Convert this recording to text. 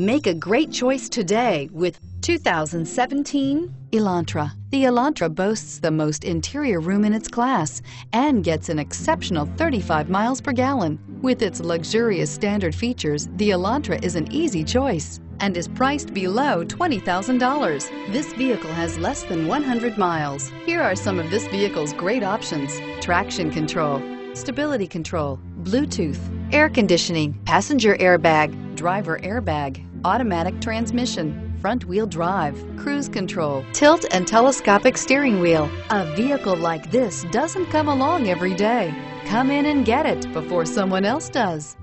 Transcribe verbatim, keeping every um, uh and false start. Make a great choice today with two thousand seventeen Elantra. The Elantra boasts the most interior room in its class and gets an exceptional thirty-five miles per gallon. With its luxurious standard features, the Elantra is an easy choice and is priced below twenty thousand dollars. This vehicle has less than one hundred miles. Here are some of this vehicle's great options: traction control, stability control, Bluetooth, air conditioning, passenger airbag, driver airbag, automatic transmission, front-wheel drive, cruise control, tilt and telescopic steering wheel. A vehicle like this doesn't come along every day. Come in and get it before someone else does.